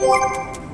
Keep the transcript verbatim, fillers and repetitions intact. What?